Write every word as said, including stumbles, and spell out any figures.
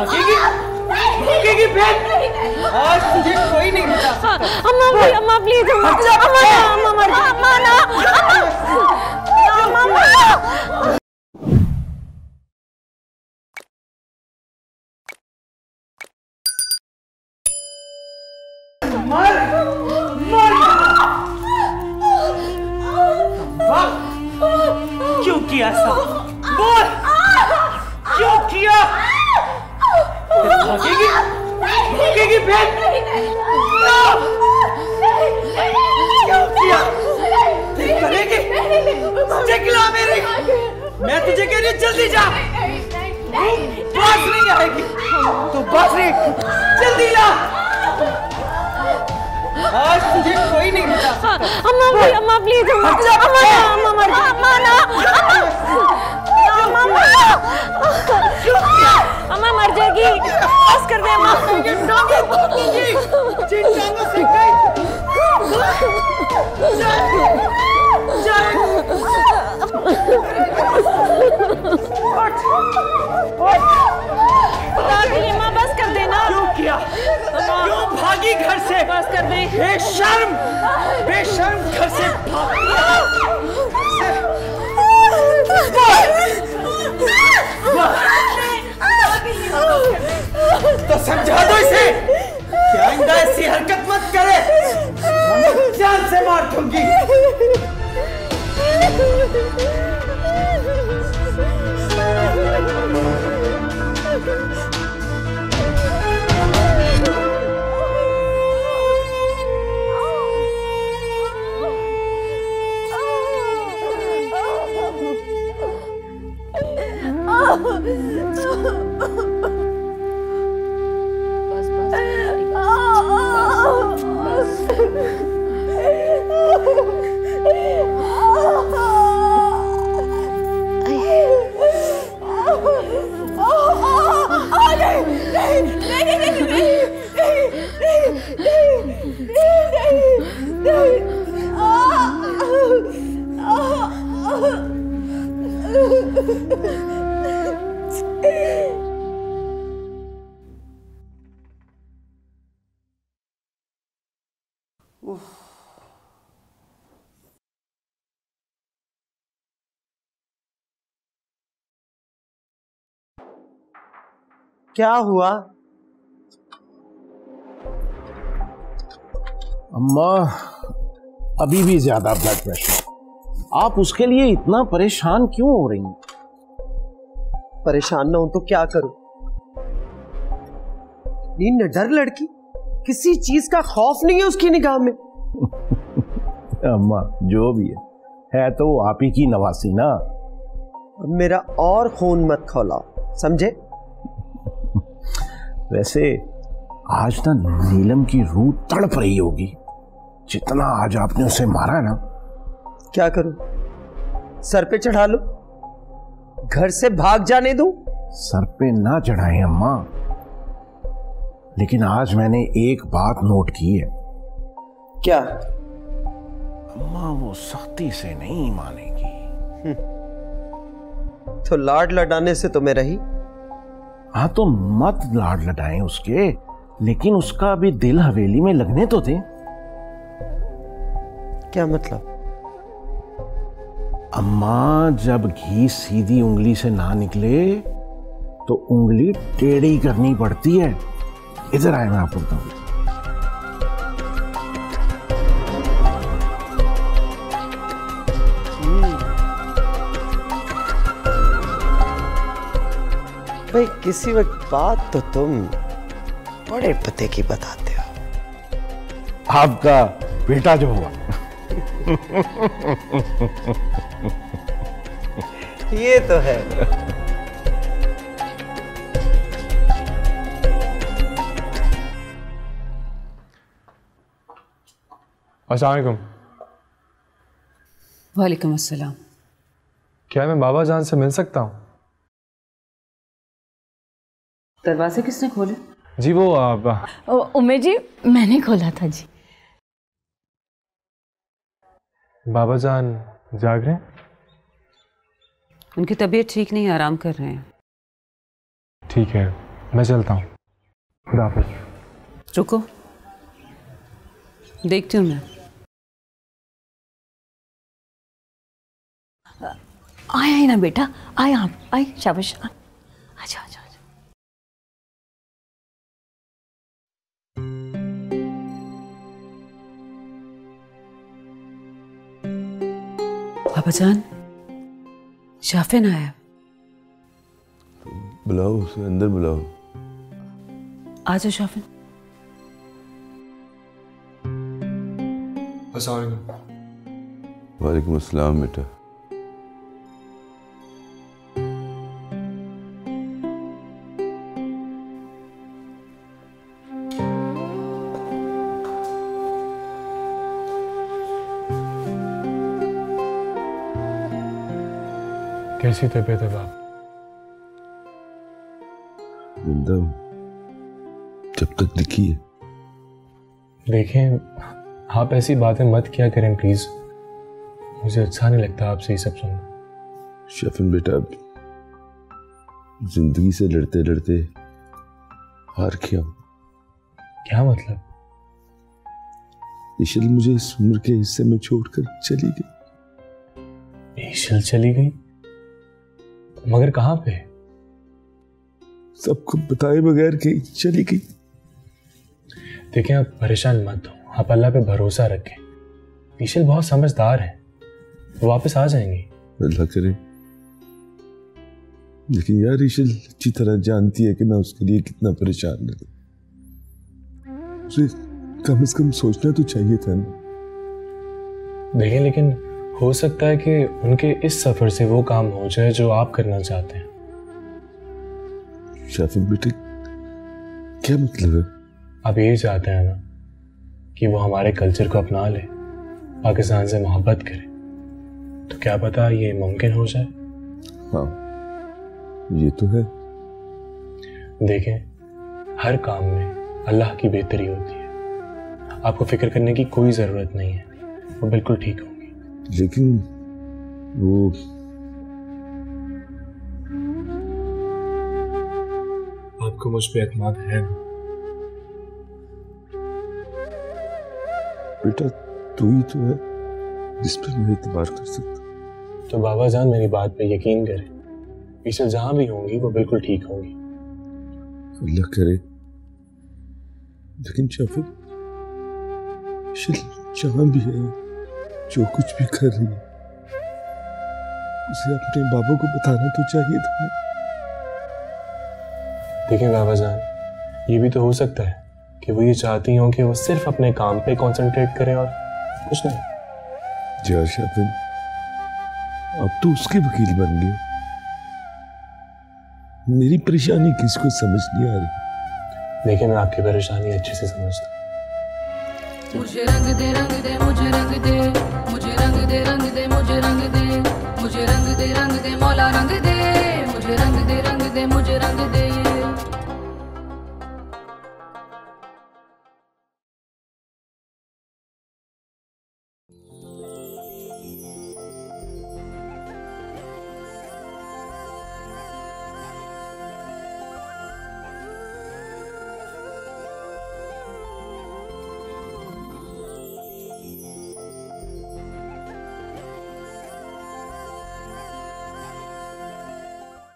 रुकेगी बहन, आज तुझे कोई नहीं बचा सकता। अम्मा प्लीज, अम्मा प्लीज, अम्मा अम्मा अम्मा ना, अम्मा अम्मा। क्यों किया सब? बोल क्यों किया? रुकेगी रुकेगी बहन, क्यों किया? करेगी चकला मेरी, मैं तुझे कह रही हूँ जल्दी जा, बात नहीं आएगी तो बात नहीं, जल्दी जा, आज तुझे कोई नहीं बचा सकता। अम्मा प्लीज, अम्मा प्लीज, अम्मा अम्मा मर जा, अम्मा ना, अम्मा मर जा, अम्मा मर जाएगी, बस कर दे अम्मा, चिंताओं से गई, अम्मा बस कर देना। क्यों किया? क्यों भागी घर से? बस कर दे, बेशर्म बेशर्म घर से भागी। तो समझा दो इसे कि आइंदा ऐसी हरकत मत करे, मैं जान से मार दूंगी। क्या हुआ अम्मा? अभी भी ज्यादा ब्लड प्रेशर, आप उसके लिए इतना परेशान क्यों हो रही हैं? परेशान ना हो तो क्या करूं? ये निडर लड़की, किसी चीज का खौफ नहीं है उसकी निगाह में। अम्मा जो भी है, है तो आप ही की नवासी ना। अब मेरा और खून मत खौलाओ, समझे? वैसे आज ना नीलम की रूह तड़प रही होगी, जितना आज आपने उसे मारा ना। क्या करूं? सर पे चढ़ा लो, घर से भाग जाने दूं? सर पे ना चढ़ाएं अम्मा, लेकिन आज मैंने एक बात नोट की है। क्या अम्मा? वो सख्ती से नहीं मानेगी। तो लाड लड़ाने से तुम्हें रही? हाँ तो मत लाड लड़ाएं उसके, लेकिन उसका अभी दिल हवेली में लगने तो दे। क्या मतलब? अम्मा जब घी सीधी उंगली से ना निकले तो उंगली टेढ़ी करनी पड़ती है। इधर आए, मैं आपको बताऊं। भाई किसी वक्त बात तो तुम बड़े पते की बताते हो। आपका बेटा जो हुआ ये तो है। अस्सलामुअलैकुम। वालेकुम अस्सलाम। क्या मैं बाबा जान से मिल सकता हूँ? दरवाजे किसने खोले? जी वो आप। उमेश जी मैंने खोला था जी। बाबा जान जाग रहे हैं? उनकी तबीयत ठीक नहीं, आराम कर रहे हैं। ठीक है, मैं चलता हूँ, खुदा हाफिज़। रुको, देखती हूँ मैं। आया ही ना बेटा, आया आप, आई शाबाश। अच्छा अच्छा, पापा जान शाफिन आया। बुलाओ उसे, अंदर बुलाओ। आ जाओ शाफिन। अस्सलामुअलैकुम। वालेकुम अस्सलाम बेटा। कैसी तबीयत है बाप? जिंदा हूँ जब तक दिखी है। देखें आप ऐसी बातें मत किया करें प्लीज, मुझे अच्छा नहीं लगता आपसे ये सब सुनना। शफिन बेटा, जिंदगी से लड़ते लड़ते हार गया हूँ। क्या मतलब? ईशल मुझे इस उम्र के हिस्से में छोड़कर चली गई। ईशल चली गई? मगर कहाँ पे? सबको बताए बगैर कि चली गई। देखें आप परेशान मत हो, आप अल्लाह पे भरोसा रखें। ईशल बहुत समझदार है, वो वापस आ जाएंगी। अल्लाह करे। लेकिन यार ईशल अच्छी तरह जानती है कि मैं उसके लिए कितना परेशान हूं। उसे कम से कम सोचना तो चाहिए था ना। देखें लेकिन हो सकता है कि उनके इस सफर से वो काम हो जाए जो आप करना चाहते हैं। शाफिन बेटे क्या मतलब है? आप ये चाहते हैं ना कि वो हमारे कल्चर को अपना ले, पाकिस्तान से मोहब्बत करे, तो क्या पता ये मुमकिन हो जाए। हाँ ये तो है। देखें हर काम में अल्लाह की बेहतरी होती है, आपको फिक्र करने की कोई ज़रूरत नहीं है, वो बिल्कुल ठीक हो। लेकिन वो आपको मुझ पे एतमाद है ना बेटा? तू ही तो है जिस पर मैं एतबार कर सकता। तो बाबा जान मेरी बात पे यकीन करें, ईशल जहां भी होंगी वो बिल्कुल ठीक होंगी। अल्लाह करे। लेकिन शाफिन ईशल जहां भी है, जो कुछ भी कर रही है, उसे अपने बाबा को बताना तो चाहिए था ना। देखिए बाबा जान, ये भी तो हो सकता है कि वो ये चाहती हों कि वो सिर्फ अपने काम पे कंसंट्रेट करें और कुछ नहीं। जी शाफिन, अब तो उसके वकील बन गए, मेरी परेशानी किसको समझ नहीं आ रही। देखिए मैं आपकी परेशानी अच्छे से समझता। मुझे रंग दे रंग दे मुझे रंग दे, मुझे रंग दे रंग दे मुझे रंग दे, मुझे रंग दे रंग दे मौला रंग दे, मुझे रंग दे रंग दे मुझे रंग दे।